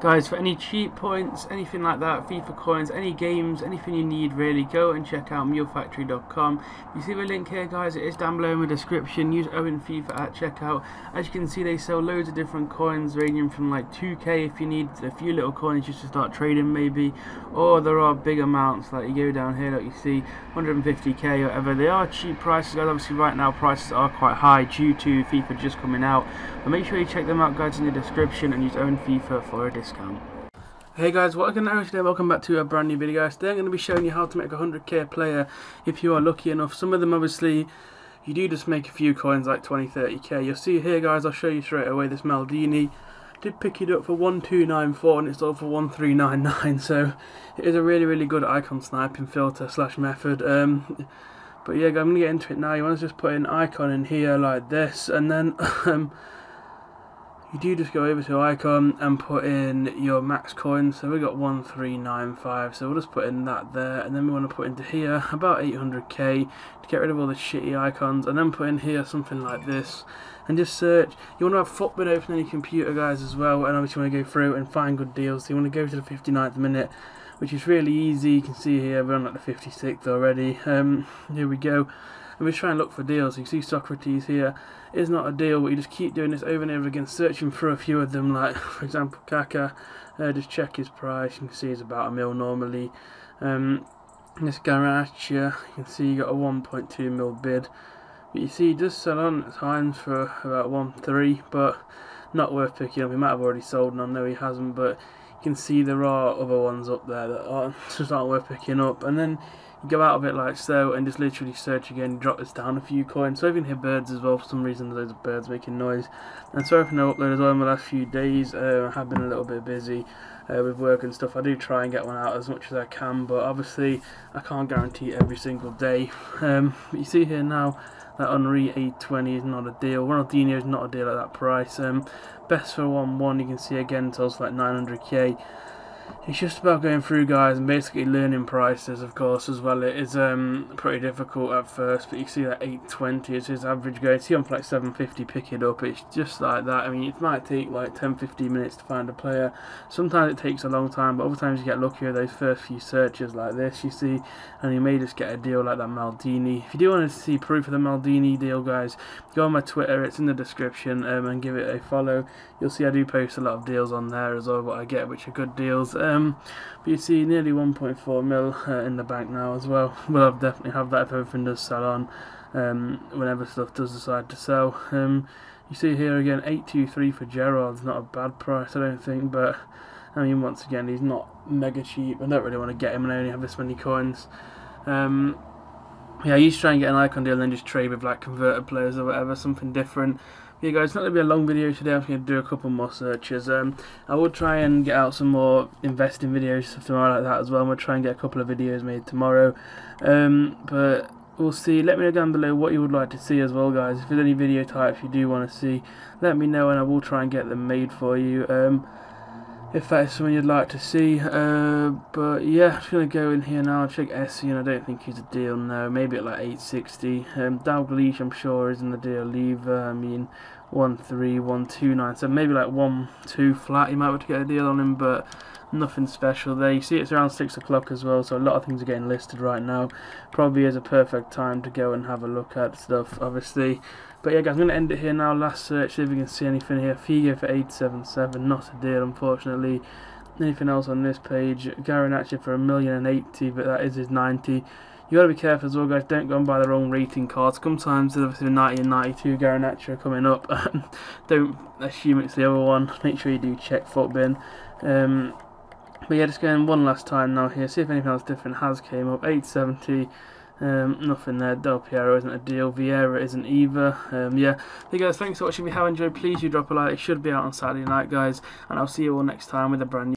Guys, for any cheap points, anything like that, FIFA coins, any games, anything you need really, go and check out MuleFactory.com. You see the link here, guys, it is down below in the description. Use Owen FIFA at checkout. As you can see, they sell loads of different coins, ranging from like 2k if you need a few little coins just to start trading maybe, or there are big amounts like you go down here, like you see 150k or whatever. They are cheap prices, guys. Obviously right now prices are quite high due to FIFA just coming out, but make sure you check them out, guys, in the description, and use Owen FIFA for a discount. Hey guys, what I'm going to do today, welcome back to a brand new video. Today I'm going to be showing you how to make a 100k player if you are lucky enough. Some of them obviously you do just make a few coins like 20-30k. You'll see here, guys, I'll show you straight away this Maldini. Did pick it up for 1294 and it's sold for 1399, so it is a really good icon sniping filter slash method. But yeah, I'm going to get into it now. You want to just put an icon in here like this, and then you do just go over to icon and put in your max coin. So we got 1395, so we'll just put in that there, and then we want to put into here about 800k to get rid of all the shitty icons, and then put in here something like this and just search. You want to have footbit open on your computer, guys, as well, and obviously you want to go through and find good deals. So you want to go to the 59th minute, which is really easy. You can see here we're on like the 56th already. Here we go. And we try and look for deals. You can see Socrates here is not a deal, but you just keep doing this over and over again, searching for a few of them. Like, for example, Kaka, just check his price. You can see it's about £1 million normally. This Garnacho, you can see you got a 1.2 mil bid, but you see he does sell on at times for about 1.3, but not worth picking up. He might have already sold, and I know he hasn't, but you can see there are other ones up there that are just aren't worth picking up. And then go out of it like so and just literally search again, drop this down a few coins. So you can hear birds as well. For some reason there's loads of birds making noise, and sorry for no upload as well in the last few days. I have been a little bit busy with work and stuff. I do try and get one out as much as I can, but obviously I can't guarantee every single day. But you see here now that Henry 820 is not a deal. Ronaldinho is not a deal at that price. Best for 1-1, you can see again tells like 900k. It's just about going through, guys, and basically learning prices, of course, as well. It is pretty difficult at first, but you see that 820 is his average go. See on for like 750, pick it up. It's just like that. I mean, it might take like 10-15 minutes to find a player. Sometimes it takes a long time, but other times you get luckier. Those first few searches like this, you see, and you may just get a deal like that Maldini. If you do want to see proof of the Maldini deal, guys, go on my Twitter. It's in the description, and give it a follow. You'll see I do post a lot of deals on there as well, what I get, which are good deals. But you see nearly 1.4 mil in the bank now as well. Well, I'll definitely have that if everything does sell on, whenever stuff does decide to sell. You see here again 823 for Gerard's not a bad price, I don't think, but I mean once again he's not mega cheap. I don't really want to get him and I only have this many coins. Yeah, I used to try and get an icon deal and then just trade with like converted players or whatever, something different. Yeah, guys, it's not going to be a long video today. I'm going to do a couple more searches. I will try and get out some more investing videos tomorrow like that as well. I'm going to try and get a couple of videos made tomorrow. But we'll see. Let me know down below what you would like to see as well, guys. If there's any video types you do want to see, let me know and I will try and get them made for you. If that is something you'd like to see. But yeah, I'm just going to go in here now and check Essien. I don't think he's a deal, no. Maybe at like 860. Dalglish, I'm sure, isn't the deal either. I mean, 13129, so maybe like 1-2 flat you might have to get a deal on him, but nothing special there. You see it's around 6 o'clock as well, so a lot of things are getting listed right now. Probably is a perfect time to go and have a look at stuff, obviously. But yeah, guys, I'm going to end it here now. Last search, see if we can see anything here. Figo for 877, not a deal, unfortunately. Anything else on this page? Garnacho for 1,080,000, but that is his 90. You got to be careful as well, guys. Don't go and buy the wrong rating cards. Sometimes there's obviously the 90 and 92 Garnacho are coming up. Don't assume it's the other one. Make sure you do check footbin. But yeah, just going one last time now here. See if anything else different has came up. 870. Nothing there. Del Piero isn't a deal. Vieira isn't either. Yeah. Hey guys, thanks for watching. If you have enjoyed, please do drop a like. It should be out on Saturday night, guys. And I'll see you all next time with a brand new